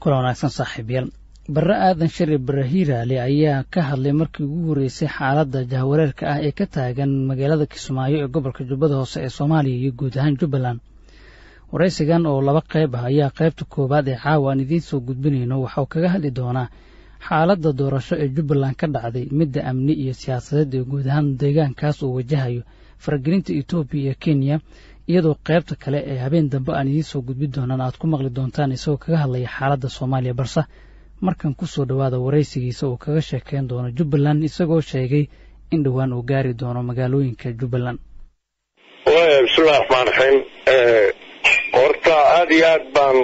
kula wanaagsan saaxiibyal barre aadan shari Barre Hiiraale ayaa ka hadlay markii ugu horeysay xaaladda jahwareerka ah ee ka taagan magaalada Kismaayo ee gobolka Jubada Hoose ee Soomaaliya iyo guud ahaan Jubaland. waraysigan oo laba qayb ah ayaa qaybta koobaad ee caawan idin soo gudbinayno waxa uu kaga hadli doonaa xaaladda doorasho ee Jubaland ka dhacday midda amni iyo siyaasadeed ee guud ahaan deegaankaas uu wajahayo faragelinta Itoobiya iyo Kenya iyadoo qaybta kale ee habeen dambe aan idin soo gudbin doonaan aad ku maqli doontaan isoo kaga hadlaya xaaladda Soomaaliya barsa markan ku soo dhawaada waraysigiisa oo kaga sheekayn doona Jubaland isagoo sheegay in dhawaan uu gaari doono magaalooyinka Jubaland. Bismillahirrahmanirrahim. horta aad iyo aad baan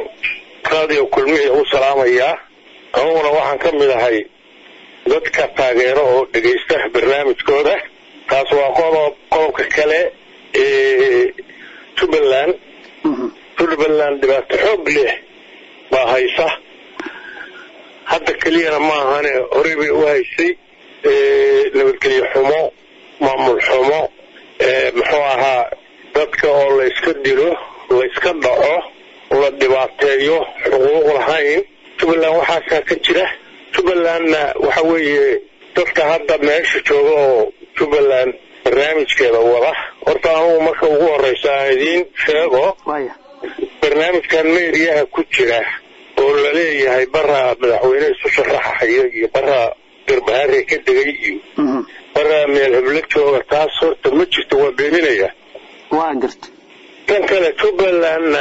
raadiyo kulmihi u salaamayaa aniguna waxaan ka mid ahay dadka taageero oo dhageysta barnaamijkooda taas waa qodobka kale ee Jubaland dibadda xoog leh baa haysa hadda kaliya ma ahan horey bay u haysay nabadgelyo xumo maamul xumo muxuu ahaa dadka oo la iska dilo la iska dhaco la dhibaateeyo xuquuq lahayn Jubaland waxaa ka jira Jubalandna waxa weeye dadka hadda meesha jooga oo Jubaland barnaamijkeeda wada horta anu marka ugu horeysaa idin sheego barnaamijkan meeriyaha ku jira ولا ليه هاي برا مدحويني سوشرح حياجي برا دربهاري كده جيجي برا من الهبلكت وقتها صورت مجت وبينيني وانجرت كان كلا تقبل لأن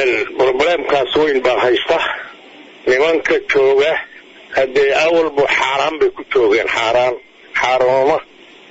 البرنامج كاسوين بهايصح لمن كتوجه هدي أول بحرام بكتوجين حرامه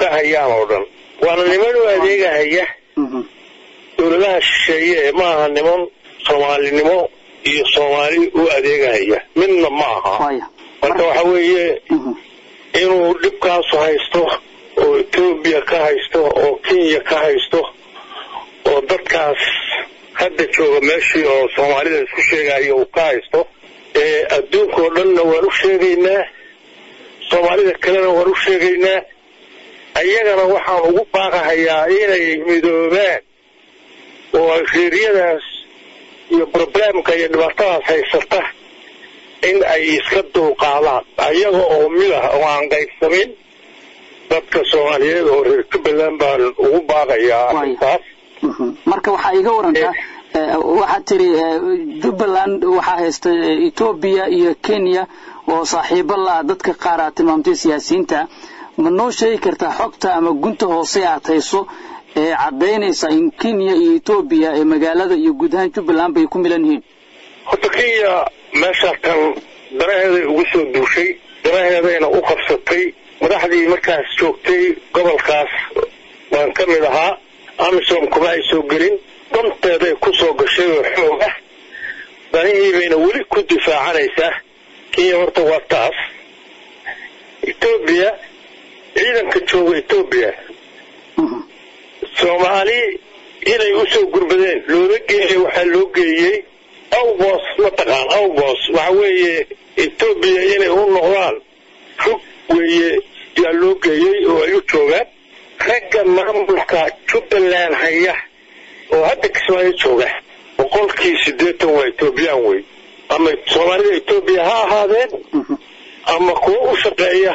كهيا مرضن وأنا لمن وادي كهيا ولا شيء ما هنمون Somali nimo iyo Somali u adeegaya midna ma aha marka waxa weeye inuu dibkaas haysto oo Itoobiya ka haysto oo Kenya ka haysto oo dadkaas hadda jooga meeshii oo Soomaalida isku sheegaya oo ka haysto adduunka oo dhan waan u sheegaynaa Soomaalida kalena waan u sheegaynaa ayagana waxaan ugu baaqahayaa inay midoobaan oo xiriiradaas iyo problemka iyo dhibaatada haysata in ay iska duqalaan ayaga oo milaha oo aan gaabsamin dadka Soomaaliyeed oo reer Jubaland baan ugu baaqayaa taas marka waxa iga waranta waxa tiri Jubaland waxa haystay Itoobiya iyo Kenya oo saaxiibo la dadka qaar ah timaamta siyaasiyiinta ma noo sheegi kartaa xogta ama gunta hoose aad hayso عدينيسا إن كينيا إيتوبيا مجالدا يوجدان جبلان بيكملنهن. هتكيا ماشى كان دراه وصل دوشي دراه بين أوقف سطي مدحدي مركز شوكتي قبل كاس ونكملها أمسهم كباي سوقرين ضمت هذا كسر قشير وحوله بني بين أولي كدفاع عنيسة كي ورطوا الطاس إيتوبيا إذا كتشوف إيتوبيا Somali inay u soo gurbadeen looga geeyay waxa loo geeyay awbos la taqaan awbos waxa weeye Itoobiya inay u noqdaan xog weeye yaa loo geeyay oo ay u joogaan ragga maamulka Jubaland haya oo hadda Kismaayo jooga boqolkii 80 waa Itoobiyaan way ama Soomaalida Itoobiya ha ahaadeen ama kuwa u shaqeeya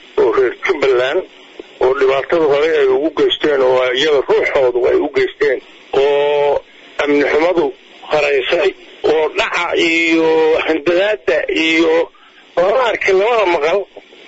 oo reer Jubaland oo dhibaatada hore ay ugu geysteen oo iyaga ruuxoodu ay u geysteen oo amni xumadu haraysay ودعاء إيو حنبلات إيو ورارك اللواء مغل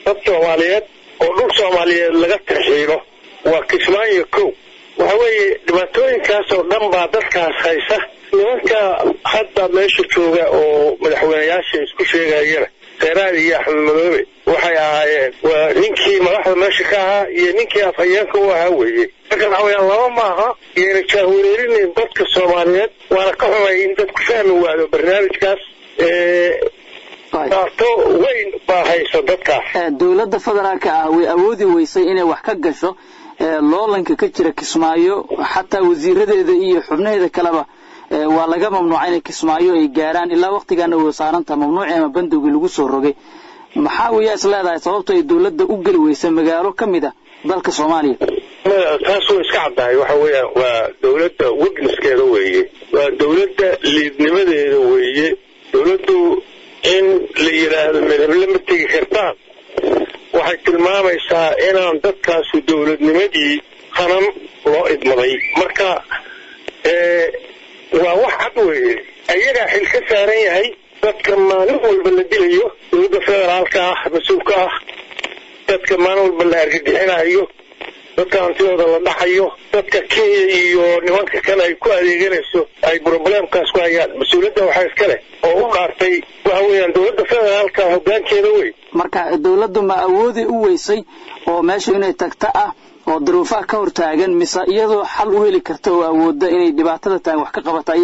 الصوماليات ودول صوماليات لغت الحيرة وكسمايو كو وهوي دباتوين كاسو دنبا دسكاس خيسة لمنك حتى ماشي توغا ومدحوانياشي اسكوشيغا يرى خيران إيا حمدوبي وحياهايين وننكي ملاحظة ماشي كاها ينكي أفياكو وهوي لكن عويا الله معها يعني تهوريرين ضدك الصوماليات وانا كفهم اين ضدك فهموا على برنامج كاس صارتو وين باهيسو ضدكا دولة فدرالك وأودي ويصي إني وحكا قشو لولنك كجرة كسمايو حتى وزير ده إيه حبنه ده كلابا والله ممنوعين كسمايو إيجاران إلا وقت كانوا وصارن تممنوعين ما بندق الجسور رجع محاوية سلا ده صوبته الدولة ده أقل ويسمى جارو كم ده ضلك الصومالي تاسو إسكعبة وحوية ودولة وجنس كروية ودولة لدنمذة كروية دولته إن ليرة لما تيجي خرطان وحكي الماما يسا إنا عن دكاس ودولة نمدي خنم رائد مضي مركا وواحد أيها الخسارين هاي تتكما نقول بالدليو ودفع عالكا مسوكا تتكما نقول بالأرجدين هايو dadka antiyada la dhaxayo dadka iyo nimanka kale ay ku adeeganayso ay problemkaas ku hayaan mas'uuliyadda waxa iska leh oo u qaartay waxaan dawladda federaalka hoggaankeeda way marka dawladdu ma awoodi u weysay oo meesha inay tagta ah oo duruufaha ka hortaagan misa iyadoo xal u heli karto awoodda inay dhibaatada tahay wax ka qabatay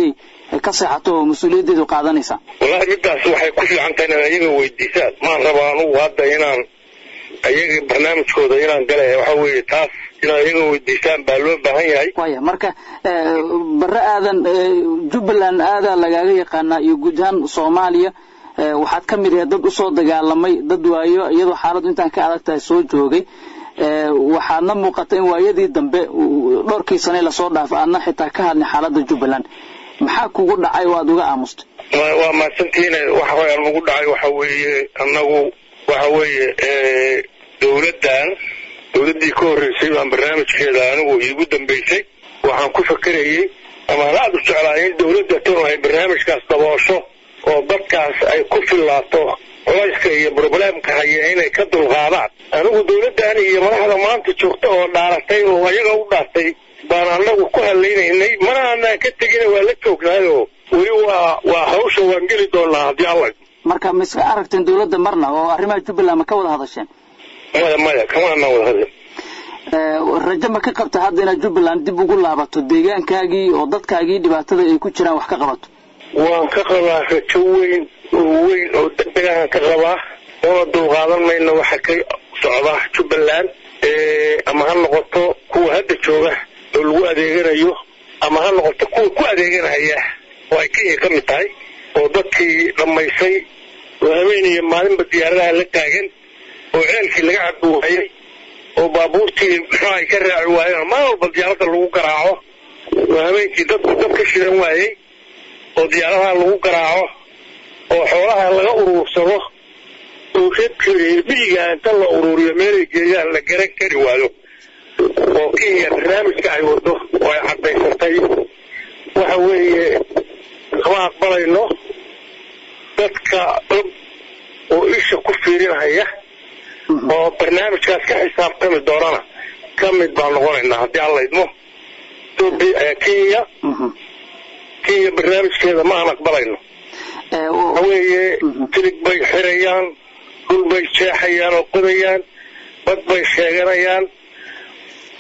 ka saxato mas'uuliyaddeedu qaadanaysa waxa midaas waxay ku fiican tahay inay iyaga weydiisaan ma rabaan wada inaan أيق برنامج كود إيران قلها وحوي تاس إلى أيق وديسان بالون بهاي هاي. ويا مركا برا هذا جبلان هذا لقاعي قنا يوجدان صوماليا وحد كم يريد ضد صوت قال لما ضد وياه يدو حارض أنت كأنك تسويت وجي وحنا مقطعين ويدي دم ب لوركي سنة لصوت ده فأنا حتى كهان حارض جبلان محاكو قلنا عيوا دوجا أمست. وما سنتين وحوي الموجود عيوا حوي أنه وحوي دولتي كورسي عن برنامج كذا أنا ويجود بيسي وعم كفكر هي أما لا أدرس على دولتي تروح برنامج كاس تواصل وضد كاس أي كفر لا تو ولا شيء بروبلم كهي هنا كتر غابات أنا ودولتي هي مرحلة ما تشوفته ولا رأسي وهي قوتي بارنا وكهلين هني ما أنا كتير ولا كوكلاه وهوش وانجلي دولار ديالك marka ma iska aragteen dawladda marna oo arrimaha Jubaland ka wada hadasheen maya kama wada hadasheen rajma ka qabta hadda in Jubaland dib ugu laabato deegaankaagii oo dadkaagii dhibaatada ay ku jiraan wax ka qabato waan ka qabaa rajoweyn weyn oo dadka ka qabaa oo duuqaadan mayna waxa ka socda Jubaland ama hal noqoto kuwa hadda jooga oo lagu adeeganayo ama hal noqoto kuwa ku adeeganaya way ka mid tahay ودكي لما يسي وهميني مالين بديارها لكاين وعينك اللي قاعد وهي وبابوتي راي كرع وهي ما هو بديارته اللي وقرعه وهمينك دك شيء وهي وديارها اللي وقرعه وحولها اللي قروصه وخدت بيجا انت اللي قروري ميرجيا اللي كرك كرواله وكي برنامج كاي ورده ويا حبي سرتي وحوي ما أقبل إنه تذكر وإيش كفيرين هي وبرنامج كاس كحساب كم الدورانة كم الدورانة هنا دي الله يدمه تبي كيا برنامج كذا ما أقبل إنه هو تلك بي حريان كل بي شاحيان وقريان بد بي شاقريان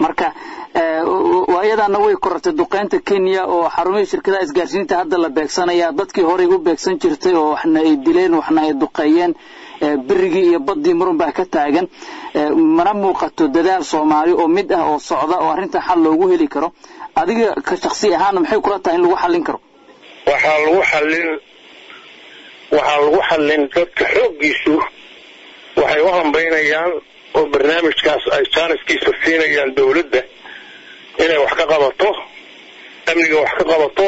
مركا وأيضا نوي كرة الدقان كينيا وحرمي شركة إسجارسين تهدى لباكسان يا ضدك هوري وباكسان شرتي وحنا الدلين وحنا الدقيان برجي يبضي مرن بكتاعن مرمو قط الدلال صومالي أو مدة أو صعدة أو هرنت حل وجوه لكره هذه كشخصية هان محي كرة تهين لو حل لكره وحل حل ضدك حقي شو وحيوهم بين أيام وبرنامج كاس أيشانس كيس الصيني عند دولته إنه وحكى قبطه amniga wax ka qabato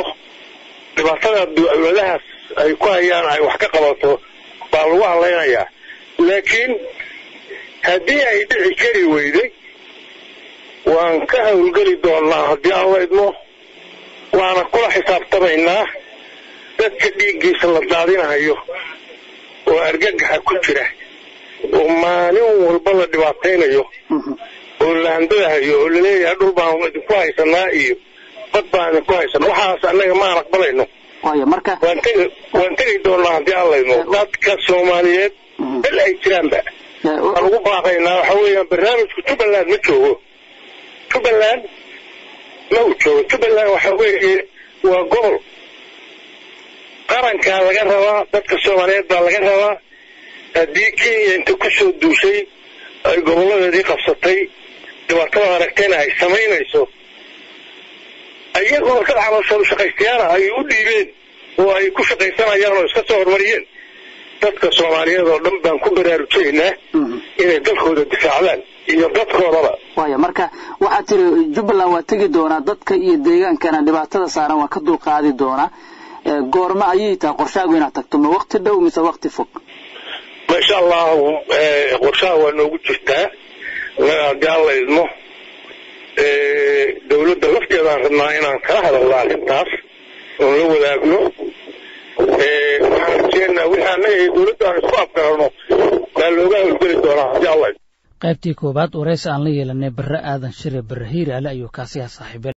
dhibaatada dowladahaas ay ku hayaan ay wax ka qabato baa lagu haleynaya laakiin hadii ay dhici kari weyday waan ka hawlgeli doonaa hadii aan leedno waana kula xisaabtamaynaa dadka dhiiggiisa la daadinayo oo argagaxa ku jira oo maalin walba la dhibaataynayo oo la handaayo oo leeyahay dhul baan ku haysanaa iyo dad baan ku haysanaa waxaas anaga ma aqbalayno waayo marka waan tiri doonaa hadii aan leedno dadka Soomaaliyeed bil ay jiraan ba lagu baaqaynaa waxa weeyaan barnaamijku Jubaland ma joogo Jubaland لو Jubaland waxa weeye waa gobol qaranka laga rabaa dadka Soomaaliyeed laga rabaa hadii Kenya inta ku soo duushay ay goboladii qabsatay dhibaatada aragtayna ay sameynayso ayagoo ka xaroosho shaqaystayaal ay u dhiibeen oo ay ku shaqaysanayaan oo iska soo hormariyeen dadka Soomaaliyeed oo dhan baan ku baraarujinaa inay dalkooda difaacaan iyo dadkooda waayo marka waxa tir Jubaland waa tagi doona dadka iyo deegaankana dhibaatada saaran waa ka dul qaadi doona goorma ayay taa qorshaagu inaad tagto ma waqti dhow mise waqti fog ma sha Allah qorshaagu waa noogu jirtaa la gaalayno dawladda lafteeda aan rabnaa inaan ka hadalno arrintaas oo la wadaagno waxaana waxaanay dawladda isku afgarano baa looga hawlgeli doonaa insha Allah qaybtii koobaad wareys aan la yeelanay Barre Hiiraale ayuu kaasi saaxiibay